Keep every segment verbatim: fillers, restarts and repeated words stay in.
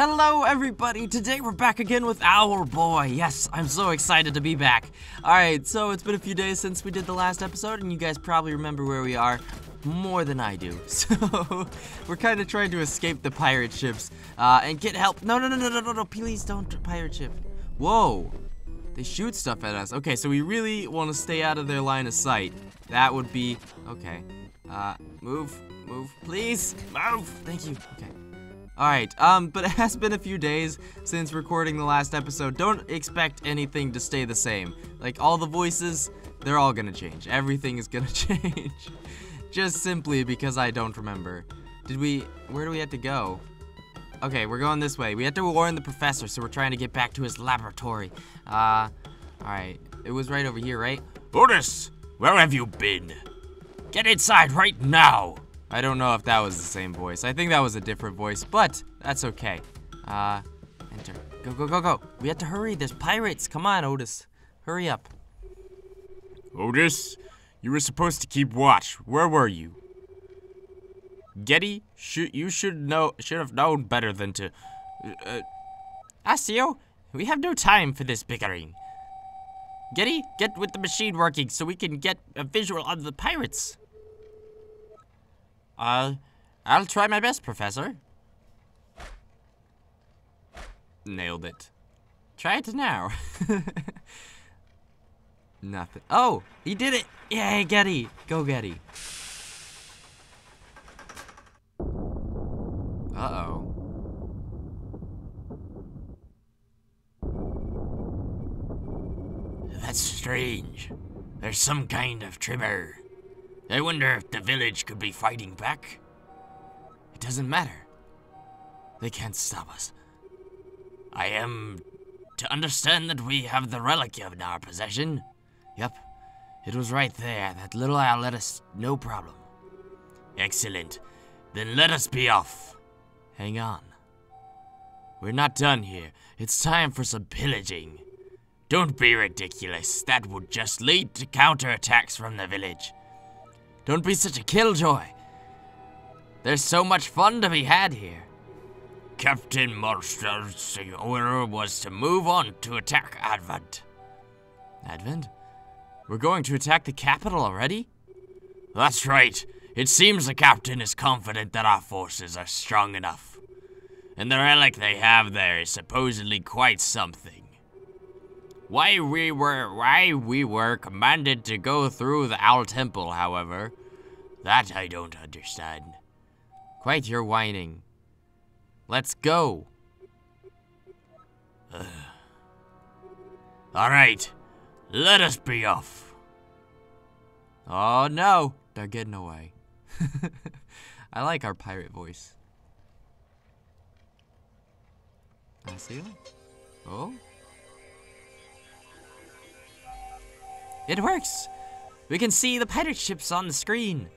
Hello everybody, today we're back again with Owlboy. Yes, I'm so excited to be back. Alright, so it's been a few days since we did the last episode and you guys probably remember where we are more than I do. So, we're kind of trying to escape the pirate ships uh, and get help. No, no, no, no, no, no, no, please don't pirate ship. Whoa, they shoot stuff at us. Okay, so we really want to stay out of their line of sight. That would be, okay, uh, move, move, please, move, thank you, okay. Alright, um, but it has been a few days since recording the last episode. Don't expect anything to stay the same. Like, all the voices, they're all gonna change. Everything is gonna change. Just simply because I don't remember. Did we... where do we have to go? Okay, we're going this way. We have to warn the professor, so we're trying to get back to his laboratory. Uh, alright. It was right over here, right? Otus, where have you been? Get inside right now! I don't know if that was the same voice. I think that was a different voice, but that's okay. Uh, enter. Go, go, go, go. We have to hurry. There's pirates. Come on, Otus. Hurry up. Otus, you were supposed to keep watch. Where were you? Getty, sh you should know. Should have known better than to. Uh, Asio, we have no time for this bickering. Getty, get with the machine working so we can get a visual on the pirates. Uh, I'll try my best, Professor. Nailed it. Try it now. Nothing. Oh, he did it! Yay, Getty! Go, Getty. Uh-oh. That's strange. There's some kind of tremor. I wonder if the village could be fighting back. It doesn't matter. They can't stop us. I am to understand that we have the relic in our possession. Yep, it was right there. That little owl let us no problem. Excellent. Then let us be off. Hang on. We're not done here. It's time for some pillaging. Don't be ridiculous. That would just lead to counterattacks from the village. Don't be such a killjoy. There's so much fun to be had here. Captain Marshall's order was to move on to attack Advent. Advent? We're going to attack the capital already? That's right. It seems the captain is confident that our forces are strong enough. And the relic they have there is supposedly quite something. Why we were why we were commanded to go through the Owl Temple, however, that I don't understand. Quite your whining. Let's go. Uh. All right, let us be off. Oh no, they're getting away. I like our pirate voice. I see you. Oh. It works! We can see the pirate ships on the screen!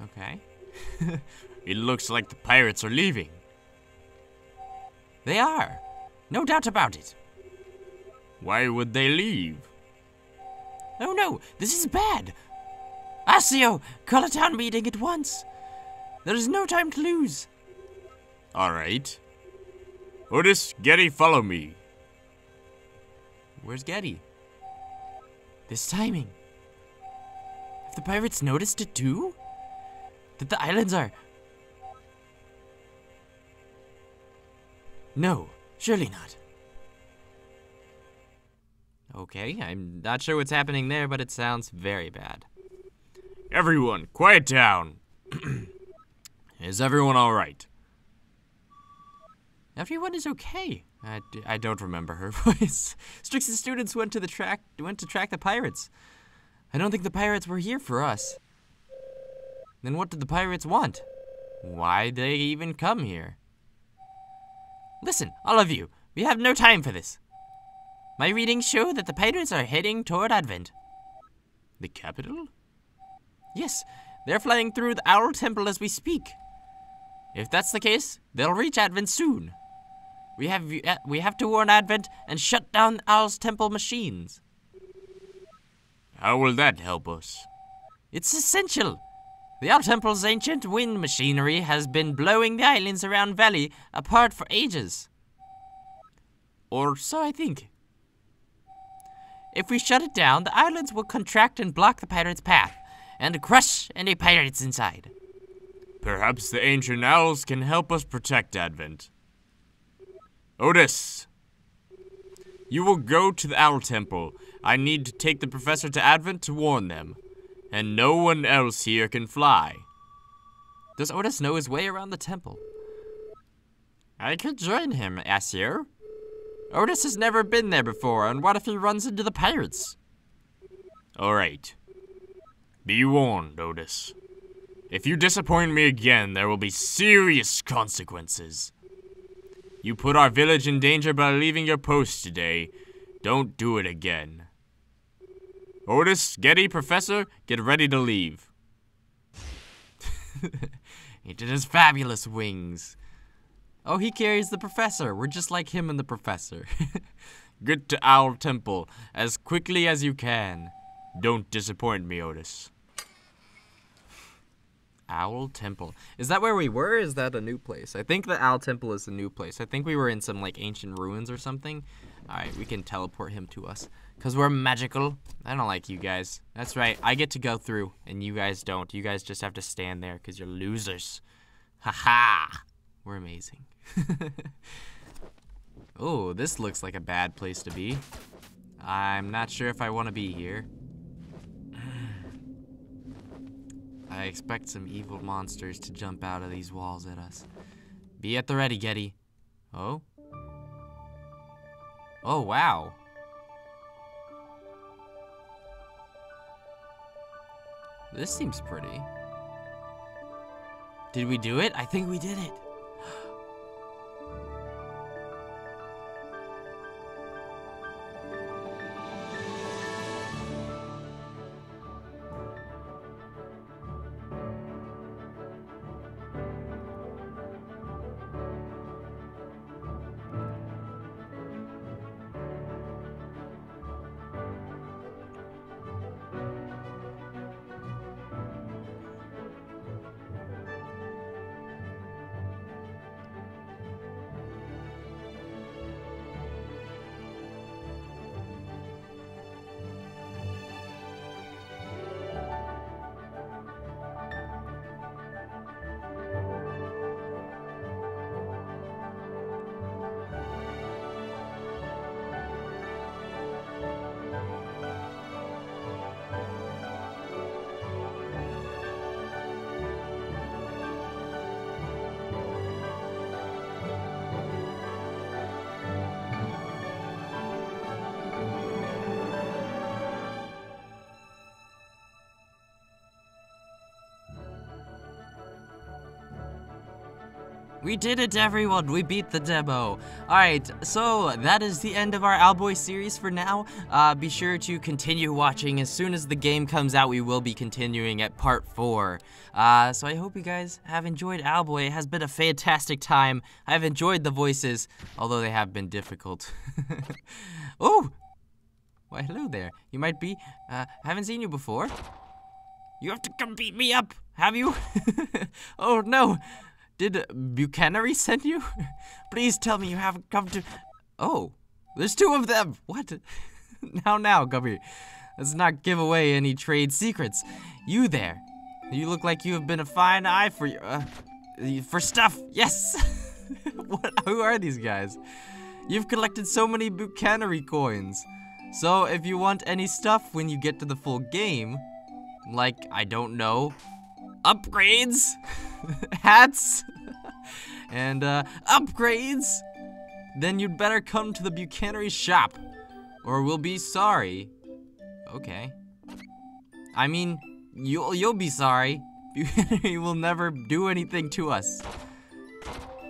Okay. It looks like the pirates are leaving. They are. No doubt about it. Why would they leave? Oh no, this is bad! Asio, call a town meeting at once! There is no time to lose! Alright. Otus, Getty, follow me. Where's Getty? This timing. Have the pirates noticed it too? That the islands are... No, surely not. Okay, I'm not sure what's happening there, but it sounds very bad. Everyone, quiet down. Is everyone alright? Everyone is okay. I, d I don't remember her voice. Strix's students went to the track went to track the pirates. I don't think the pirates were here for us. Then what did the pirates want? Why'd they even come here? Listen, all of you, we have no time for this. My readings show that the pirates are heading toward Advent. The capital? Yes, they're flying through the Owl Temple as we speak. If that's the case, they'll reach Advent soon. We have we have to warn Advent and shut down Owl's Temple machines. How will that help us? It's essential. The Owl Temple's ancient wind machinery has been blowing the islands around Valley apart for ages. Or so I think. If we shut it down, the islands will contract and block the pirates' path, and crush any pirates inside. Perhaps the ancient owls can help us protect Advent. Otus, you will go to the Owl Temple. I need to take the professor to Advent to warn them. And no one else here can fly. Does Otus know his way around the temple? I could join him, Asir. Otus has never been there before, and what if he runs into the pirates? Alright. Be warned, Otus. If you disappoint me again, there will be serious consequences. You put our village in danger by leaving your post today. Don't do it again. Otus, Getty, Professor, get ready to leave. He did his fabulous wings. Oh, he carries the Professor. We're just like him and the Professor. Get to Owl Temple as quickly as you can. Don't disappoint me, Otus. Owl Temple. Is that where we were? Is that a new place? I think the Owl Temple is a new place. I think we were in some like ancient ruins or something. Alright, we can teleport him to us. Because we're magical. I don't like you guys. That's right, I get to go through, and you guys don't. You guys just have to stand there, because you're losers. Haha! -ha. We're amazing. Oh, this looks like a bad place to be. I'm not sure if I want to be here. I expect some evil monsters to jump out of these walls at us. Be at the ready, Getty. Oh? Oh, wow. This seems pretty. Did we do it? I think we did it. We did it, everyone! We beat the demo! Alright, so that is the end of our Owlboy series for now. Uh, be sure to continue watching. As soon as the game comes out, we will be continuing at part four. Uh, so I hope you guys have enjoyed Owlboy. It has been a fantastic time. I've enjoyed the voices, although they have been difficult. Oh! Why, hello there. You might be... Uh, I haven't seen you before. You have to come beat me up, have you? Oh, no! Did Buchaneri send you? Please tell me you haven't come to... Oh, there's two of them! What? now, now, Gubby. Let's not give away any trade secrets. You there. You look like you have been a fine eye for your... Uh, for stuff, yes! What? Who are these guys? You've collected so many Buchaneri coins. So, if you want any stuff when you get to the full game, like, I don't know, upgrades? Hats and uh, upgrades, then you'd better come to the Buccaneer shop or we'll be sorry. Okay, I mean you'll you'll be sorry. Buccaneer will never do anything to us.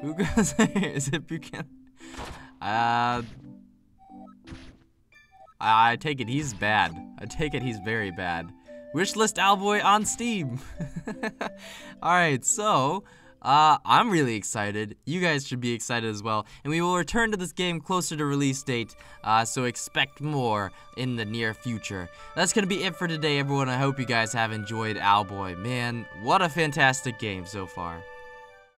Who goes there? Is it Buccaneer? Uh, I take it he's bad. I take it he's very bad. Wishlist Owlboy on Steam. Alright, so, Uh, I'm really excited. You guys should be excited as well. And we will return to this game closer to release date, uh, so expect more in the near future. That's gonna be it for today, everyone. I hope you guys have enjoyed Owlboy. Man, what a fantastic game so far.